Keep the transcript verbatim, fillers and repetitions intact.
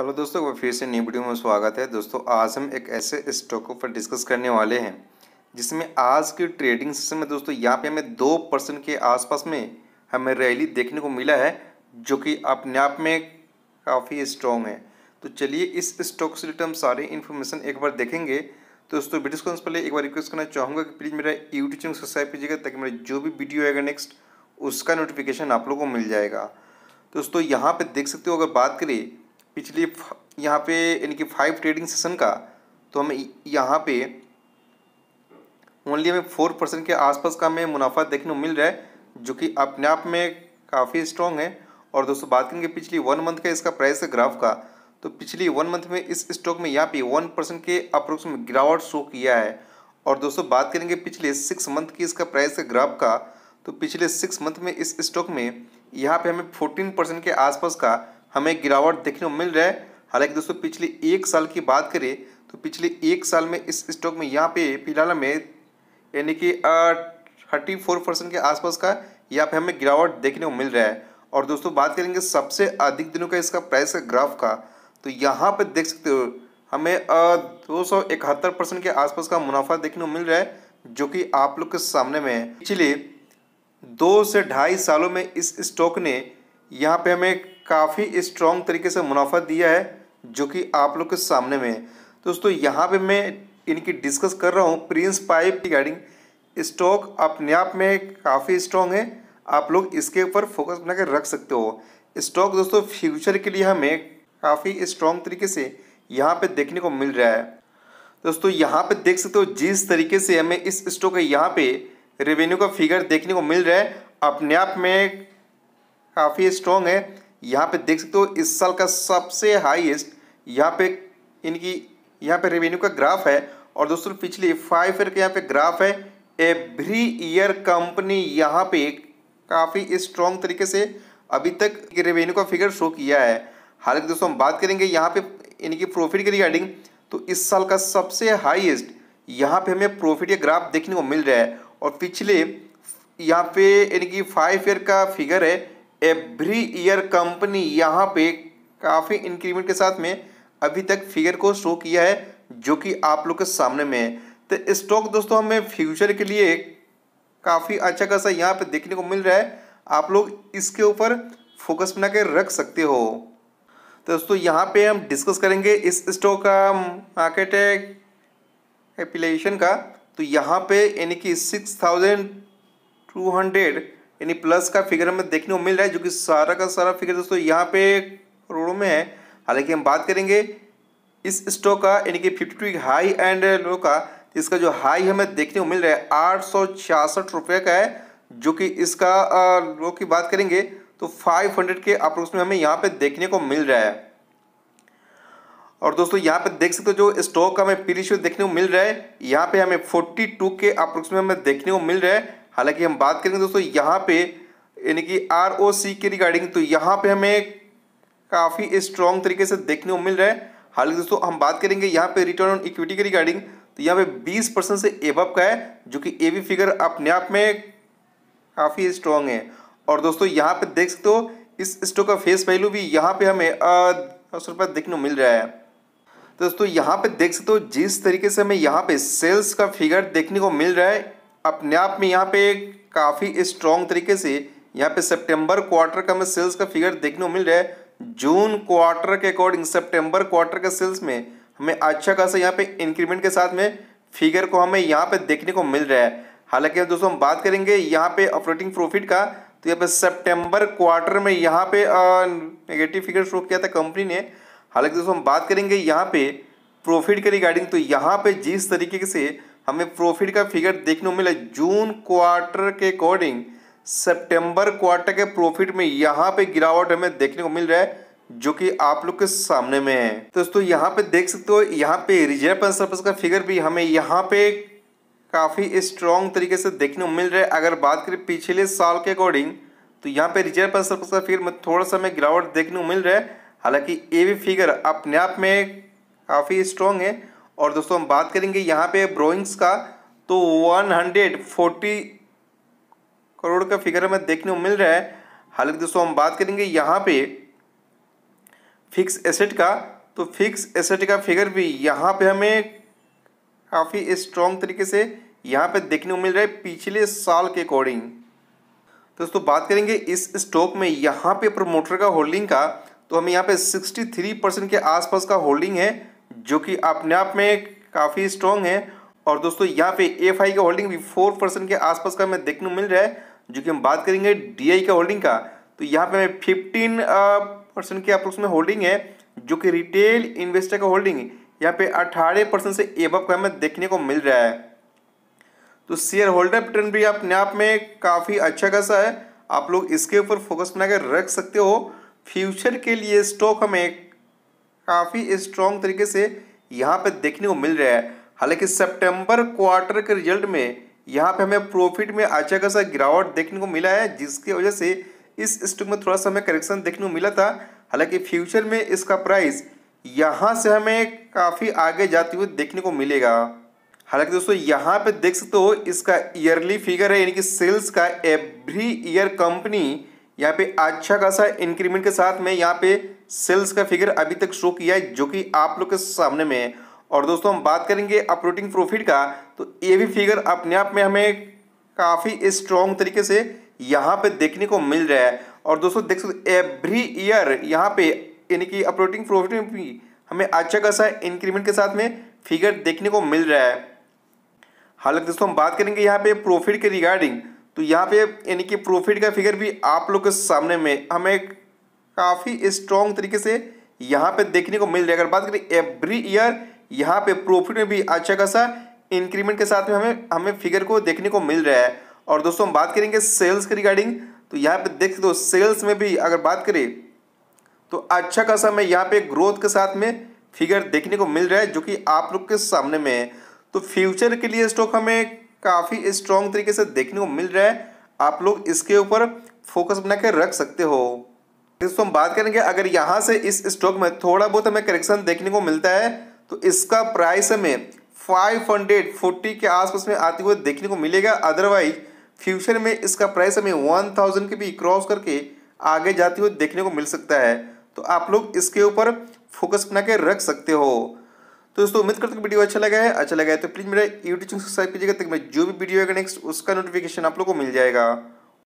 Hello दोस्तों, वो फिर से नई वीडियो में स्वागत है। दोस्तों आज हम एक ऐसे स्टॉकों पर डिस्कस करने वाले हैं जिसमें आज के ट्रेडिंग सेशन में दोस्तों यहाँ पे हमें दो परसेंट के आसपास में हमें रैली देखने को मिला है, जो कि अपने आप में काफ़ी स्ट्रॉन्ग है। तो चलिए इस स्टॉक से रिलेटेड हम सारी इन्फॉर्मेशन एक बार देखेंगे। तो दोस्तों वीडियो को पहले एक बार रिक्वेस्ट करना चाहूँगा कि प्लीज़ मेरा यूट्यूब चैनल सब्सक्राइब कीजिएगा ताकि मेरा जो भी वीडियो आएगा नेक्स्ट उसका नोटिफिकेशन आप लोगों को मिल जाएगा। दोस्तों यहाँ पे देख सकते हो, अगर बात करें पिछले यहाँ पे यानी कि फाइव ट्रेडिंग सेशन का, तो हमें यहाँ पे ओनली हमें फोर परसेंट के आसपास का हमें मुनाफा देखने को मिल रहा है, जो कि अपने आप में काफ़ी स्ट्रॉन्ग है। और दोस्तों बात करेंगे पिछली वन मंथ का इसका प्राइस ग्राफ का, तो पिछली वन मंथ में इस स्टॉक में यहाँ पे वन परसेंट के अप्रोक्स में गिरावट शो किया है। और दोस्तों बात करेंगे पिछले सिक्स मंथ की इसका प्राइस का ग्राफ का, तो पिछले सिक्स मंथ में इस स्टॉक में यहाँ पे हमें फोर्टीन परसेंट के आसपास का हमें गिरावट देखने को मिल रहा है। हालांकि दोस्तों पिछले एक साल की बात करें तो पिछले एक साल में इस स्टॉक में यहाँ पे फिलहाल हमें यानी कि थर्टी फोर परसेंट के आसपास का यहाँ पे हमें गिरावट देखने को मिल रहा है। और दोस्तों बात करेंगे सबसे अधिक दिनों का इसका प्राइस का ग्राफ का, तो यहाँ पे देख सकते हो हमें दो सौ इकहत्तर परसेंट के आसपास का मुनाफा देखने को मिल रहा है, जो कि आप लोग के सामने में है। पिछले दो से ढाई सालों में इस स्टॉक ने यहाँ पे हमें काफ़ी स्ट्रॉन्ग तरीके से मुनाफा दिया है, जो कि आप लोग के सामने में है। दोस्तों यहाँ पे मैं इनकी डिस्कस कर रहा हूँ प्रिंस पाइप रिगार्डिंग। स्टॉक अपने आप में काफ़ी स्ट्रॉन्ग है, आप लोग इसके ऊपर फोकस बना कर रख सकते हो। स्टॉक दोस्तों फ्यूचर के लिए हमें काफ़ी स्ट्रॉन्ग तरीके से यहाँ पे देखने को मिल रहा है। दोस्तों यहाँ पे देख सकते हो जिस तरीके से हमें इस स्टॉक का यहाँ पे रेवेन्यू का फिगर देखने को मिल रहा है, अपने आप में काफ़ी स्ट्रॉन्ग है। यहाँ पे देख सकते हो इस साल का सबसे हाईएस्ट यहाँ पे इनकी यहाँ पे रेवेन्यू का ग्राफ है। और दोस्तों पिछले फाइव ईयर के यहाँ पे ग्राफ है। एवरी ईयर कंपनी यहाँ पे काफ़ी स्ट्रॉन्ग तरीके से अभी तक रेवेन्यू का फिगर शो किया है। हालांकि दोस्तों हम बात करेंगे यहाँ पे इनकी प्रॉफिट के रिगार्डिंग, तो इस साल का सबसे हाईएस्ट यहाँ पे हमें प्रॉफिट का ग्राफ देखने को मिल रहा है। और पिछले यहाँ पे इनकी फाइव ईयर का फिगर है। एवरी ईयर कंपनी यहाँ पे काफ़ी इंक्रीमेंट के साथ में अभी तक फिगर को शो किया है, जो कि आप लोग के सामने में है। तो स्टॉक दोस्तों हमें फ्यूचर के लिए काफ़ी अच्छा खासा यहाँ पे देखने को मिल रहा है, आप लोग इसके ऊपर फोकस बना के रख सकते हो। तो दोस्तों यहाँ पे हम डिस्कस करेंगे इस स्टॉक का मार्केट कैपिटलाइजेशन का, तो यहाँ पे यानी कि सिक्स थाउजेंड टू हंड्रेड यानी प्लस का फिगर हमें देखने को मिल रहा है, जो कि सारा का सारा फिगर दोस्तों यहाँ पे करोड़ों में है। हालांकि हम बात करेंगे इस स्टॉक का यानी कि fifty two high and low का, इसका जो हाई हमें देखने को मिल रहा है आठ सौ छियासठ रुपये का है, जो कि इसका लो की बात करेंगे तो फाइव हंड्रेड के अप्रोक्स में हमें यहाँ पे देखने को मिल रहा है। और दोस्तों यहाँ पे देख सकते हो जो स्टॉक का हमें पी रेशियो देखने को मिल रहा है, यहाँ पे हमें बयालीस के अप्रोक्स में हमें देखने को मिल रहा है। हालांकि हम बात करेंगे दोस्तों यहाँ पे यानी कि आर ओ सी के रिगार्डिंग, तो यहाँ पे हमें काफ़ी स्ट्रॉन्ग तरीके से देखने को मिल रहा है। हालांकि दोस्तों हम बात करेंगे यहाँ पे रिटर्न ऑन इक्विटी के रिगार्डिंग, तो यहाँ पे बीस परसेंट से एबव का है, जो कि ए भी फिगर अपने आप में काफ़ी स्ट्रॉन्ग है। और दोस्तों यहाँ पे देख सकते हो इस स्टॉक का फेस वैल्यू भी यहाँ पे हमें दस रुपये देखने को मिल रहा है। दोस्तों यहाँ पे देख सकते हो जिस तरीके से हमें यहाँ पे सेल्स का फिगर देखने को मिल रहा है, अपने आप में यहाँ पे काफ़ी स्ट्रॉन्ग तरीके से यहाँ पे सितंबर क्वार्टर का हमें सेल्स का फिगर देखने को मिल रहा है। जून क्वार्टर के अकॉर्डिंग सितंबर क्वार्टर के सेल्स में हमें अच्छा खासा यहाँ पे इंक्रीमेंट के साथ में फिगर को हमें यहाँ पे देखने को मिल रहा है। हालांकि दोस्तों हम बात करेंगे यहाँ पे ऑपरेटिंग प्रॉफिट का, तो यहाँ पे सितंबर क्वार्टर में यहाँ पे नेगेटिव फिगर शो किया था कंपनी ने। हालांकि दोस्तों हम बात करेंगे यहाँ पे प्रॉफिट के रिगार्डिंग, तो यहाँ पे जिस तरीके से हमें प्रॉफिट का फिगर देखने को मिला जून क्वार्टर के अकॉर्डिंग सितंबर क्वार्टर के प्रॉफिट में यहाँ पे गिरावट हमें देखने को मिल रहा है, जो कि आप लोग के सामने में है। दोस्तों यहाँ पे देख सकते हो यहाँ पे रिजर्व एंड सरप्लस का फिगर भी हमें यहाँ पे काफ़ी स्ट्रॉन्ग तरीके से देखने को मिल रहा है। अगर बात करें पिछले साल के अकॉर्डिंग, तो यहाँ पे रिजर्व एंड सरप्लस का फिगर में थोड़ा सा हमें गिरावट देखने को मिल रहा है। हालांकि ये भी फिगर अपने आप में काफ़ी स्ट्रॉन्ग है। और दोस्तों हम बात करेंगे यहाँ पे ब्रोइंग्स का, तो एक सौ चालीस करोड़ का फिगर हमें देखने को मिल रहा है। हालांकि दोस्तों हम बात करेंगे यहाँ पे फिक्स एसेट का, तो फिक्स एसेट का फिगर भी यहाँ पे हमें काफ़ी स्ट्रॉन्ग तरीके से यहाँ पे देखने को मिल रहा है पिछले साल के अकॉर्डिंग। दोस्तों बात करेंगे इस स्टॉक में यहाँ पे प्रमोटर का होल्डिंग का, तो हमें यहाँ पे तिरसठ परसेंट के आसपास का होल्डिंग है जो कि अपने आप में काफ़ी स्ट्रॉन्ग है। और दोस्तों यहाँ पे एफआई का होल्डिंग भी चार परसेंट के आसपास का हमें देखने को मिल रहा है। जो कि हम बात करेंगे डीआई का होल्डिंग का, तो यहाँ पे हमें फिफ्टीन परसेंट के अप्रोक्स में होल्डिंग है जो कि रिटेल इन्वेस्टर का होल्डिंग यहाँ पे अठारह परसेंट से एबव का हमें देखने को मिल रहा है। तो शेयर होल्डर रिटर्न भी अपने आप में काफ़ी अच्छा खासा है, आप लोग इसके ऊपर फोकस बनाकर रख सकते हो। फ्यूचर के लिए स्टॉक हमें काफ़ी स्ट्रॉन्ग तरीके से यहाँ पे देखने को मिल रहा है। हालांकि सितंबर क्वार्टर के रिजल्ट में यहाँ पे हमें प्रॉफिट में अच्छा खासा गिरावट देखने को मिला है, जिसकी वजह से इस स्टॉक में थोड़ा सा हमें करेक्शन देखने को मिला था। हालांकि फ्यूचर में इसका प्राइस यहाँ से हमें काफ़ी आगे जाते हुए देखने को मिलेगा। हालांकि दोस्तों यहाँ पे देख सकते हो इसका ईयरली फिगर है, यानी कि सेल्स का एवरी ईयर कंपनी यहाँ पे अच्छा खासा इंक्रीमेंट के साथ में यहाँ पे सेल्स का फिगर अभी तक शो किया है जो कि आप लोग के सामने में है। और दोस्तों हम बात करेंगे ऑपरेटिंग प्रॉफिट का, तो ये भी फिगर अपने आप में हमें काफ़ी स्ट्रॉन्ग तरीके से यहाँ पे देखने को मिल रहा है। और दोस्तों देख सकते एवरी ईयर यहाँ पे यानी कि ऑपरेटिंग प्रॉफिट में भी हमें अच्छा खासा इंक्रीमेंट के साथ में फिगर देखने को मिल रहा है। हालांकि दोस्तों हम बात करेंगे यहाँ पे प्रॉफिट के रिगार्डिंग, तो यहाँ पे यानी कि प्रॉफिट का फिगर भी आप लोग के सामने में हमें काफ़ी स्ट्रॉन्ग तरीके से यहाँ पे देखने को मिल रहा है। अगर बात करें एवरी ईयर यहाँ पे प्रॉफिट में भी अच्छा खासा इंक्रीमेंट के साथ में हमें हमें फिगर को देखने को मिल रहा है। और दोस्तों हम बात करेंगे सेल्स के रिगार्डिंग, तो यहाँ पर देख सकते हो सेल्स में भी अगर बात करें तो अच्छा खासा हमें यहाँ पे ग्रोथ के साथ में फिगर देखने को मिल रहा है जो कि आप लोग के सामने में है। तो फ्यूचर के लिए स्टॉक हमें काफ़ी स्ट्रॉन्ग तरीके से देखने को मिल रहा है, आप लोग इसके ऊपर फोकस बना कर रख सकते हो। दोस्तों हम बात करेंगे अगर यहाँ से इस स्टॉक में थोड़ा बहुत हमें करेक्शन देखने को मिलता है तो इसका प्राइस हमें पाँच सौ चालीस के आसपास में आते हुए देखने को मिलेगा। अदरवाइज फ्यूचर में इसका प्राइस हमें एक हज़ार के भी क्रॉस करके आगे जाते हुए देखने को मिल सकता है, तो आप लोग इसके ऊपर फोकस बना के रख सकते हो। तो दोस्तों उम्मीद करते हैं कि वीडियो अच्छा लगा है। अच्छा लगा है तो प्लीज़ मेरा यूट्यूब चैनल सब्सक्राइब कीजिएगा ताकि मैं जो भी वीडियो आएगा नेक्स्ट उसका नोटिफिकेशन आप लोगों को मिल जाएगा।